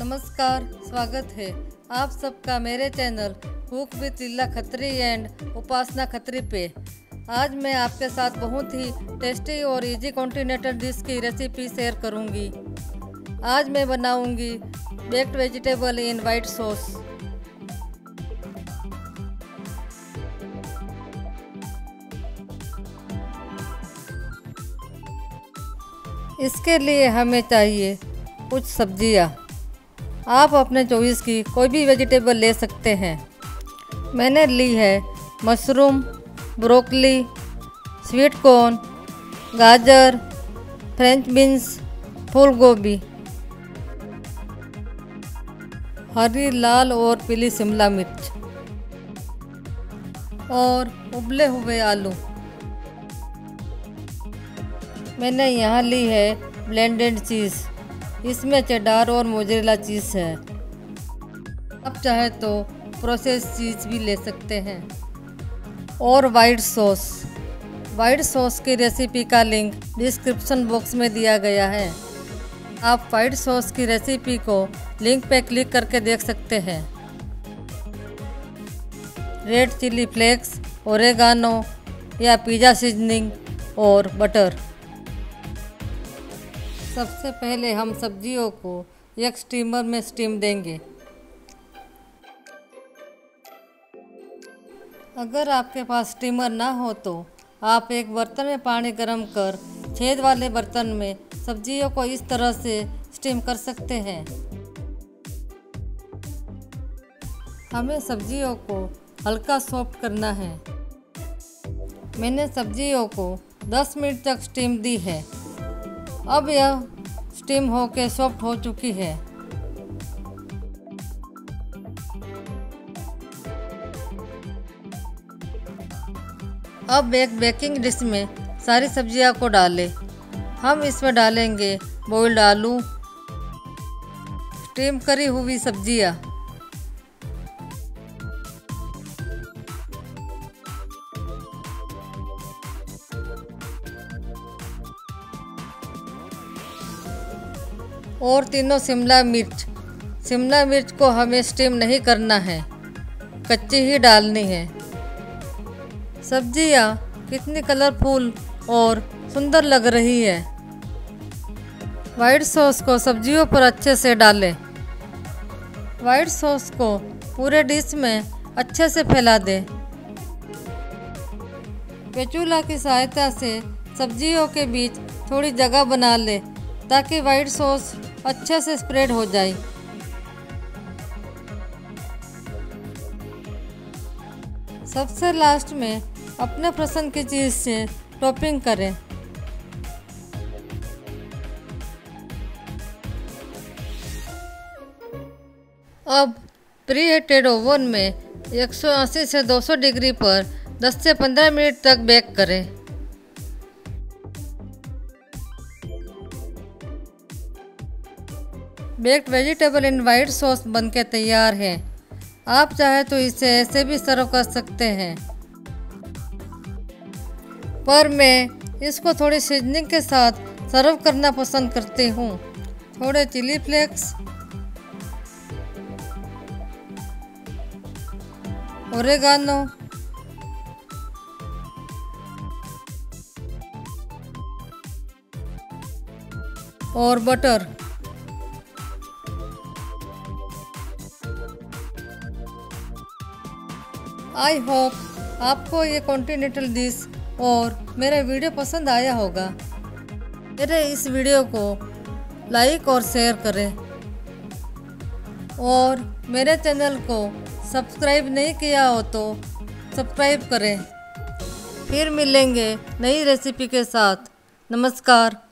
नमस्कार, स्वागत है आप सबका मेरे channel cook with Leela Khatri and Upasana Khatri पे। आज मैं आपके साथ बहुत ही टेस्टी और इजी कॉन्टिनेंटल डिश की रेसिपी शेयर करूंगी। आज मैं बनाऊंगी baked vegetable in white sauce. इसके लिए हमें चाहिए कुछ सब्जियां। आप अपने चॉइस की कोई भी वेजिटेबल ले सकते हैं। मैंने ली है मशरूम, ब्रोकली, स्वीट कॉर्न, गाजर, फ्रेंच बीन्स, फूल गोभी, हरी लाल और पीली शिमला मिर्च और उबले हुए आलू। मैंने यहाँ ली है ब्लेंडेड चीज़, इसमें चेडार और मोज़रेला चीज़ है। आप चाहे तो प्रोसेस चीज़ भी ले सकते हैं। और वाइट सॉस, की रेसिपी का लिंक डिस्क्रिप्शन बॉक्स में दिया गया है। आप वाइट सॉस की रेसिपी को लिंक पे क्लिक करके देख सकते हैं। रेड चिली फ्लेक्स, ओरेगानो या पिज़्ज़ा सीजनिंग और बटर। सबसे पहले हम सब्जियों को एक स्टीमर में स्टीम देंगे। अगर आपके पास स्टीमर ना हो तो आप एक बर्तन में पानी गर्म कर छेद वाले बर्तन में सब्जियों को इस तरह से स्टीम कर सकते हैं। हमें सब्जियों को हल्का सॉफ्ट करना है। मैंने सब्जियों को 10 मिनट तक स्टीम दी है। अब यह स्टीम होके सॉफ्ट हो चुकी है। अब एक बेकिंग डिश में सारी सब्जियां को डालें। हम इसमें डालेंगे बॉइल्ड आलू, स्टीम करी हुई सब्जियां, और तीनों शिमला मिर्च। शिमला मिर्च को हमें स्टीम नहीं करना है, कच्ची ही डालनी है। सब्जियां कितनी कलरफुल और सुंदर लग रही है। वाइट सॉस को सब्जियों पर अच्छे से डालें। वाइट सॉस को पूरे डिश में अच्छे से फैला दें। स्पैचुला की सहायता से सब्जियों के बीच थोड़ी जगह बना लें ताकि वाइट सॉस अच्छे से स्प्रेड हो जाए। सबसे लास्ट में अपने पसंद की चीज़ से टॉपिंग करें। अब प्री हीटेड ओवन में 180 से 200 डिग्री पर 10 से 15 मिनट तक बेक करें। Baked vegetable in white sauce बनके तैयार है। आप चाहे तो इसे ऐसे भी सर्व कर सकते हैं, पर मैं इसको थोड़ी सीजनिंग के साथ सर्व करना पसंद करती हूँ। थोड़े चिली फ्लेक्स, ओरेगानो, और बटर। आई होप आपको ये कॉन्टिनेंटल डिश और मेरा वीडियो पसंद आया होगा। मेरे इस वीडियो को लाइक और शेयर करें और मेरे चैनल को सब्सक्राइब नहीं किया हो तो सब्सक्राइब करें। फिर मिलेंगे नई रेसिपी के साथ। नमस्कार।